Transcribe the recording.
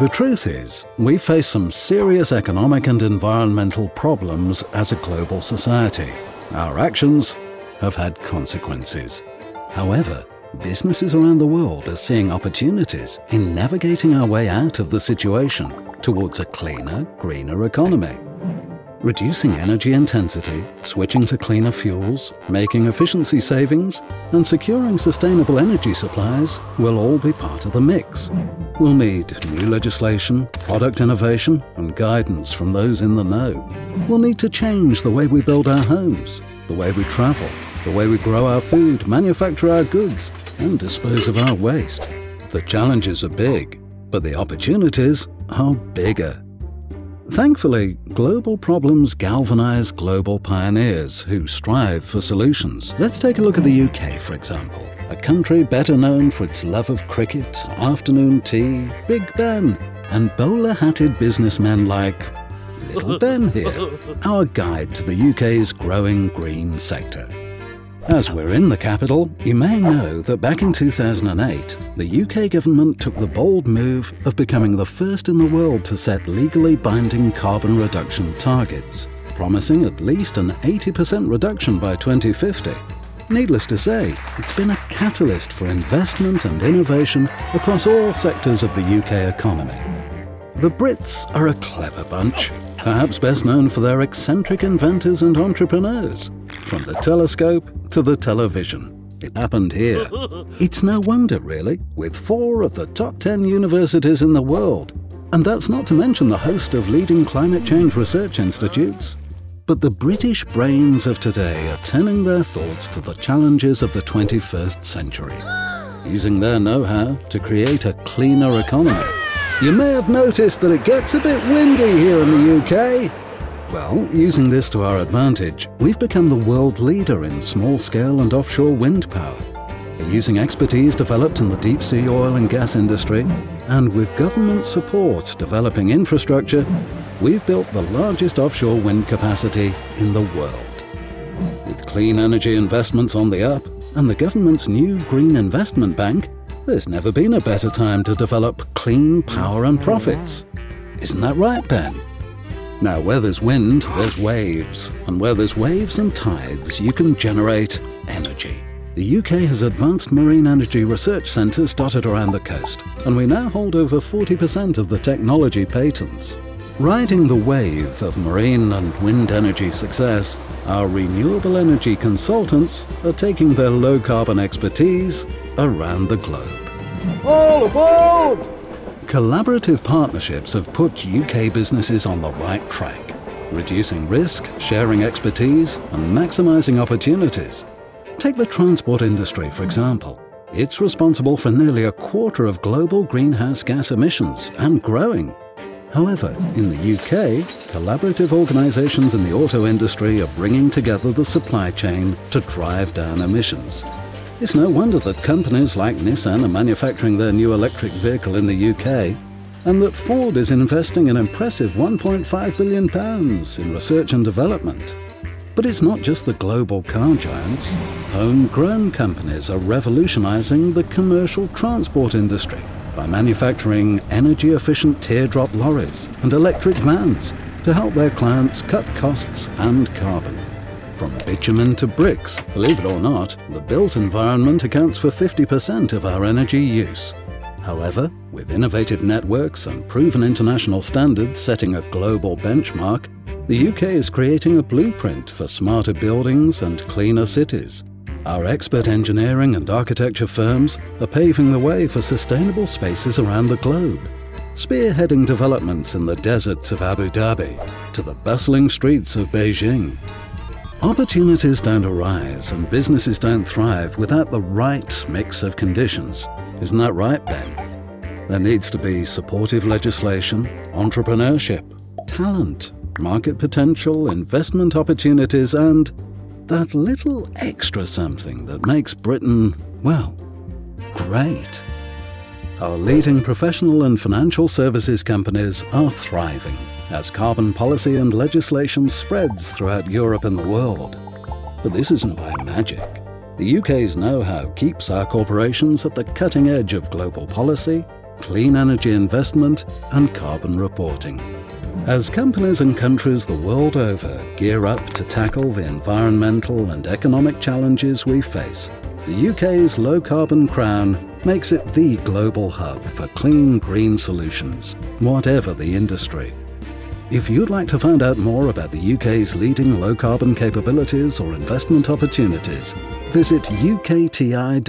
The truth is, we face some serious economic and environmental problems as a global society. Our actions have had consequences. However, businesses around the world are seeing opportunities in navigating our way out of the situation towards a cleaner, greener economy. Reducing energy intensity, switching to cleaner fuels, making efficiency savings, and securing sustainable energy supplies will all be part of the mix. We'll need new legislation, product innovation, and guidance from those in the know. We'll need to change the way we build our homes, the way we travel, the way we grow our food, manufacture our goods, and dispose of our waste. The challenges are big, but the opportunities are bigger. Thankfully, global problems galvanise global pioneers who strive for solutions. Let's take a look at the UK, for example, a country better known for its love of cricket, afternoon tea, Big Ben, and bowler-hatted businessmen like Little Ben here, our guide to the UK's growing green sector. As we're in the capital, you may know that back in 2008, the UK government took the bold move of becoming the first in the world to set legally binding carbon reduction targets, promising at least an 80% reduction by 2050. Needless to say, it's been a catalyst for investment and innovation across all sectors of the UK economy. The Brits are a clever bunch, perhaps best known for their eccentric inventors and entrepreneurs. From the telescope to the television, it happened here. It's no wonder, really, with 4 of the top 10 universities in the world. And that's not to mention the host of leading climate change research institutes. But the British brains of today are turning their thoughts to the challenges of the 21st century, using their know-how to create a cleaner economy. You may have noticed that it gets a bit windy here in the UK. Well, using this to our advantage, we've become the world leader in small-scale and offshore wind power. Using expertise developed in the deep-sea oil and gas industry, and with government support developing infrastructure, we've built the largest offshore wind capacity in the world. With clean energy investments on the up and the government's new Green Investment Bank, there's never been a better time to develop clean power and profits. Isn't that right, Ben? Now, where there's wind, there's waves. And where there's waves and tides, you can generate energy. The UK has advanced marine energy research centres dotted around the coast, and we now hold over 40% of the technology patents. Riding the wave of marine and wind energy success, our renewable energy consultants are taking their low-carbon expertise around the globe. All aboard! Collaborative partnerships have put UK businesses on the right track, reducing risk, sharing expertise, and maximising opportunities. Take the transport industry, for example. It's responsible for nearly a quarter of global greenhouse gas emissions, and growing. However, in the UK, collaborative organisations in the auto industry are bringing together the supply chain to drive down emissions. It's no wonder that companies like Nissan are manufacturing their new electric vehicle in the UK, and that Ford is investing an impressive £1.5 billion in research and development. But it's not just the global car giants. Homegrown companies are revolutionising the commercial transport industry by manufacturing energy-efficient teardrop lorries and electric vans to help their clients cut costs and carbon. From bitumen to bricks, believe it or not, the built environment accounts for 50% of our energy use. However, with innovative networks and proven international standards setting a global benchmark, the UK is creating a blueprint for smarter buildings and cleaner cities. Our expert engineering and architecture firms are paving the way for sustainable spaces around the globe, spearheading developments in the deserts of Abu Dhabi to the bustling streets of Beijing. Opportunities don't arise and businesses don't thrive without the right mix of conditions. Isn't that right, Ben? There needs to be supportive legislation, entrepreneurship, talent, market potential, investment opportunities, and that little extra something that makes Britain, well, great. Our leading professional and financial services companies are thriving as carbon policy and legislation spreads throughout Europe and the world. But this isn't by magic. The UK's know-how keeps our corporations at the cutting edge of global policy, clean energy investment and carbon reporting. As companies and countries the world over gear up to tackle the environmental and economic challenges we face, the UK's low-carbon crown makes it the global hub for clean green solutions, whatever the industry. If you'd like to find out more about the UK's leading low-carbon capabilities or investment opportunities, visit ukti.gov.uk.